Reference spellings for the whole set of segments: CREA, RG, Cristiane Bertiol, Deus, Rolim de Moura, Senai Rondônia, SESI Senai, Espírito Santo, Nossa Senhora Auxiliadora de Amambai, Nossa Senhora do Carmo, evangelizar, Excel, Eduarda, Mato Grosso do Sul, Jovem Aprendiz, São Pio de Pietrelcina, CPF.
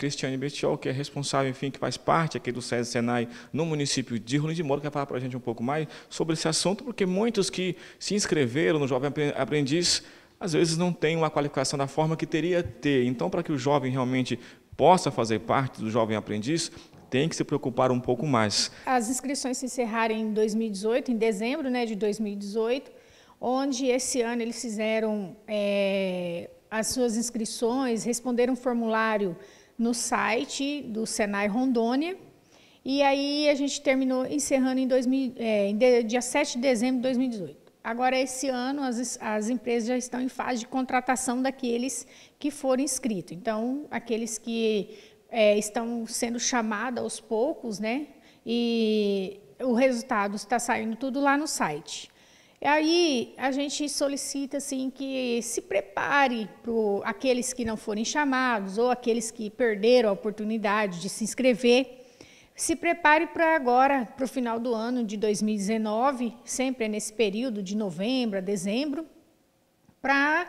Cristiane Bertiol, que é responsável, enfim, que faz parte aqui do SESI Senai no município de Rolim de Moura, que vai falar para a gente um pouco mais sobre esse assunto, porque muitos que se inscreveram no Jovem Aprendiz, às vezes não têm uma qualificação da forma que teria que ter. Então, para que o jovem realmente possa fazer parte do Jovem Aprendiz, tem que se preocupar um pouco mais. As inscrições se encerraram em 2018, em dezembro, né, de 2018, onde esse ano eles fizeram as suas inscrições, responderam um formulário no site do Senai Rondônia, e aí a gente terminou encerrando dia 7 de dezembro de 2018. Agora, esse ano, as empresas já estão em fase de contratação daqueles que foram inscritos. Então, aqueles que estão sendo chamados aos poucos, né? E o resultado está saindo tudo lá no site. E aí a gente solicita assim que se prepare para aqueles que não forem chamados ou aqueles que perderam a oportunidade de se inscrever, se prepare para agora, para o final do ano de 2019, sempre é nesse período de novembro a dezembro, para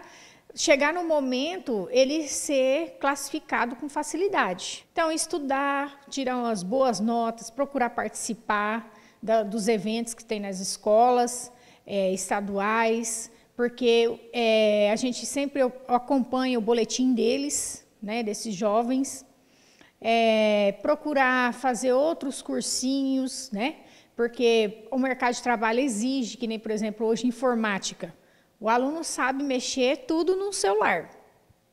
chegar no momento ele ser classificado com facilidade. Então, estudar, tirar umas boas notas, procurar participar dos eventos que tem nas escolas, estaduais, porque a gente sempre acompanha o boletim deles, né, desses jovens, procurar fazer outros cursinhos, né, porque o mercado de trabalho exige, que nem, por exemplo, hoje informática, o aluno sabe mexer tudo no celular,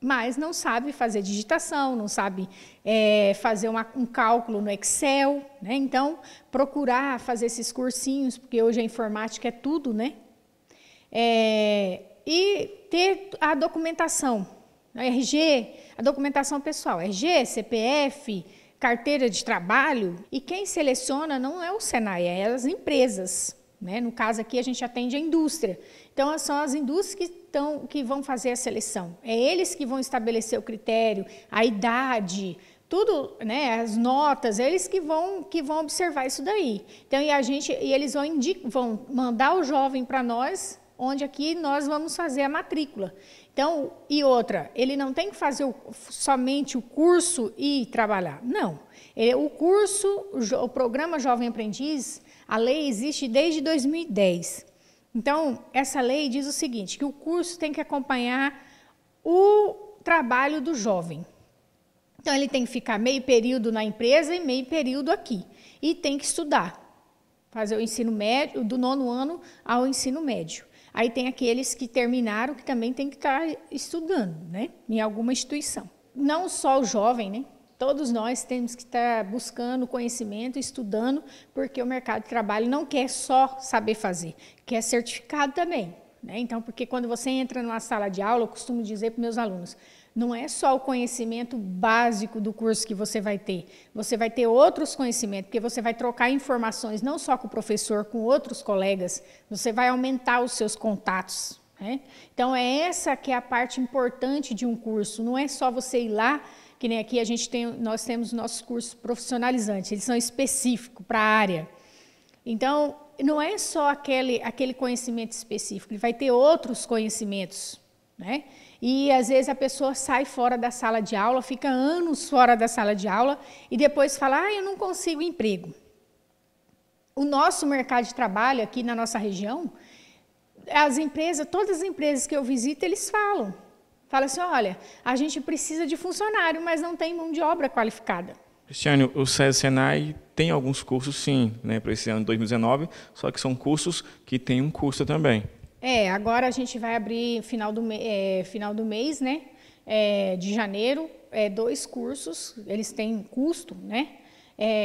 mas não sabe fazer digitação, não sabe fazer um cálculo no Excel, né? Então, procurar fazer esses cursinhos, porque hoje a informática é tudo, né? E ter a documentação, a RG, a documentação pessoal, RG, CPF, carteira de trabalho, e quem seleciona não é o Senai, é as empresas, né? No caso aqui a gente atende a indústria, então são as indústrias que vão fazer a seleção, eles que vão estabelecer o critério, a idade, tudo, né, as notas, eles que vão observar isso daí. Então, eles vão mandar o jovem para nós, onde aqui nós vamos fazer a matrícula. Então, e outra, ele não tem que fazer somente o curso e trabalhar, não. O curso, o programa Jovem Aprendiz, a lei existe desde 2010. Então, essa lei diz o seguinte, que o curso tem que acompanhar o trabalho do jovem. Então, ele tem que ficar meio período na empresa e meio período aqui. E tem que estudar, fazer o ensino médio, do nono ano ao ensino médio. Aí tem aqueles que terminaram, que também tem que estar estudando, né, em alguma instituição. Não só o jovem, né? Todos nós temos que estar buscando conhecimento, estudando, porque o mercado de trabalho não quer só saber fazer, quer certificado também, né? Então, porque quando você entra numa sala de aula, eu costumo dizer para meus alunos, não é só o conhecimento básico do curso que você vai ter outros conhecimentos, porque você vai trocar informações não só com o professor, com outros colegas, você vai aumentar os seus contatos, né? Então, essa que é a parte importante de um curso, não é só você ir lá, que nem aqui nós temos nossos cursos profissionalizantes, eles são específicos para a área. Então, não é só aquele conhecimento específico, ele vai ter outros conhecimentos, né? E às vezes a pessoa sai fora da sala de aula, fica anos fora da sala de aula e depois fala, eu não consigo emprego. O nosso mercado de trabalho aqui na nossa região, todas as empresas que eu visito, eles falam. Fala assim, olha, a gente precisa de funcionário, mas não tem mão de obra qualificada. Cristiane, o SESI Senai tem alguns cursos, sim, né, para esse ano de 2019, só que são cursos que têm um custo também. Agora a gente vai abrir final do mês, né, de janeiro, dois cursos, eles têm custo, né,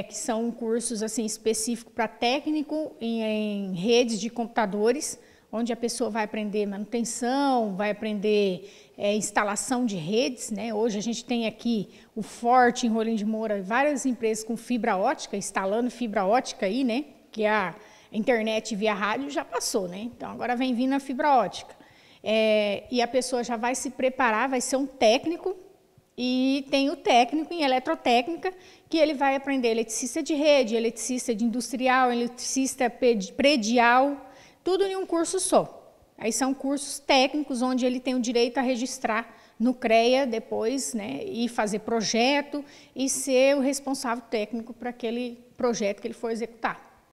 que são cursos assim, específicos para técnico em redes de computadores, onde a pessoa vai aprender manutenção, vai aprender instalação de redes, né? Hoje a gente tem aqui o Forte, em Rolim de Moura, várias empresas com fibra ótica, instalando fibra ótica aí, né? Que a internet via rádio já passou, né? Então agora vem vindo a fibra ótica. E a pessoa já vai se preparar, vai ser um técnico, e tem o técnico em eletrotécnica, que ele vai aprender eletricista de rede, eletricista de industrial, eletricista predial, tudo em um curso só. Aí são cursos técnicos onde ele tem o direito a registrar no CREA depois, né, e fazer projeto e ser o responsável técnico para aquele projeto que ele for executar.